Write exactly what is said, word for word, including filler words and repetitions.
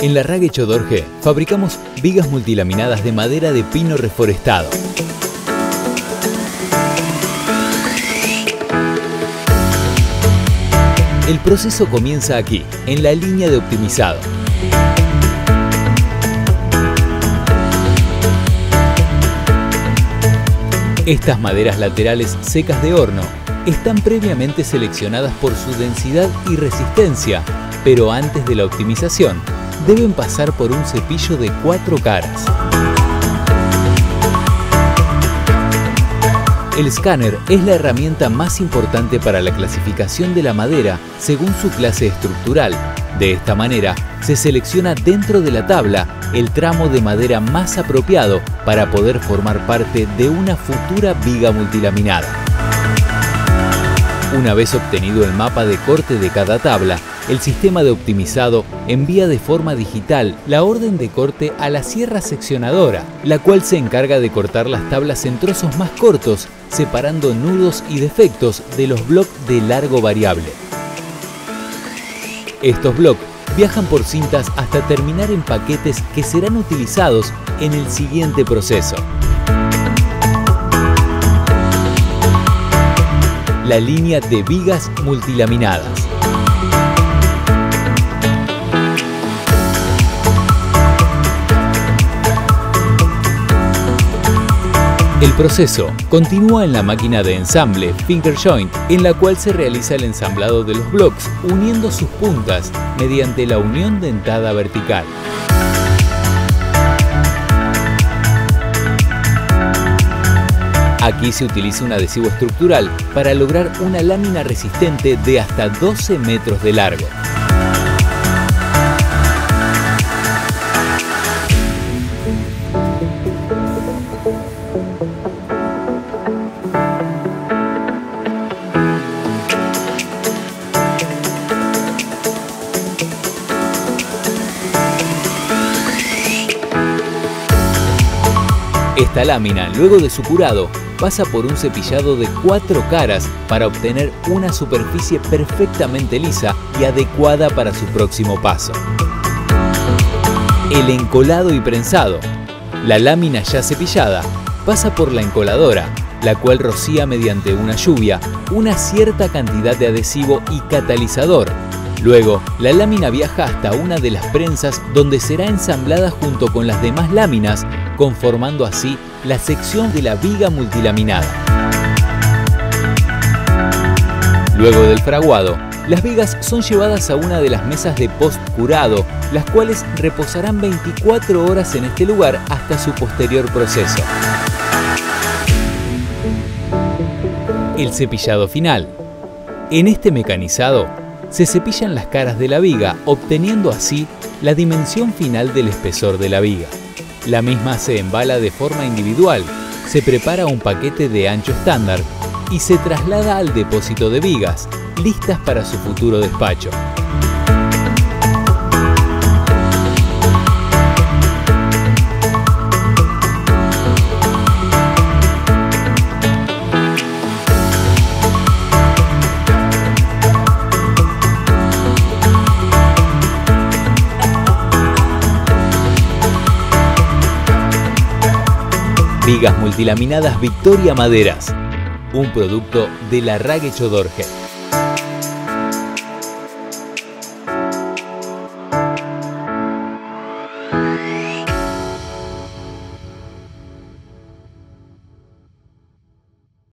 En Laharrague Chodorge fabricamos vigas multilaminadas de madera de pino reforestado. El proceso comienza aquí, en la línea de optimizado. Estas maderas laterales secas de horno están previamente seleccionadas por su densidad y resistencia, pero antes de la optimización deben pasar por un cepillo de cuatro caras. El escáner es la herramienta más importante para la clasificación de la madera según su clase estructural. De esta manera, se selecciona dentro de la tabla el tramo de madera más apropiado para poder formar parte de una futura viga multilaminada. Una vez obtenido el mapa de corte de cada tabla, el sistema de optimizado envía de forma digital la orden de corte a la sierra seccionadora, la cual se encarga de cortar las tablas en trozos más cortos, separando nudos y defectos de los bloques de largo variable. Estos bloques viajan por cintas hasta terminar en paquetes que serán utilizados en el siguiente proceso. La línea de vigas multilaminadas. El proceso continúa en la máquina de ensamble Finger Joint, en la cual se realiza el ensamblado de los bloques uniendo sus puntas mediante la unión dentada vertical. Aquí se utiliza un adhesivo estructural para lograr una lámina resistente de hasta doce metros de largo. Esta lámina, luego de su curado, pasa por un cepillado de cuatro caras para obtener una superficie perfectamente lisa y adecuada para su próximo paso. El encolado y prensado. La lámina ya cepillada pasa por la encoladora, la cual rocía mediante una lluvia una cierta cantidad de adhesivo y catalizador. Luego, la lámina viaja hasta una de las prensas donde será ensamblada junto con las demás láminas, conformando así la sección de la viga multilaminada. Luego del fraguado, las vigas son llevadas a una de las mesas de post-curado, las cuales reposarán veinticuatro horas en este lugar hasta su posterior proceso. El cepillado final. En este mecanizado, se cepillan las caras de la viga, obteniendo así la dimensión final del espesor de la viga. La misma se embala de forma individual, se prepara un paquete de ancho estándar y se traslada al depósito de vigas, listas para su futuro despacho. Vigas multilaminadas Victoria Maderas, un producto de Laharrague Chodorge.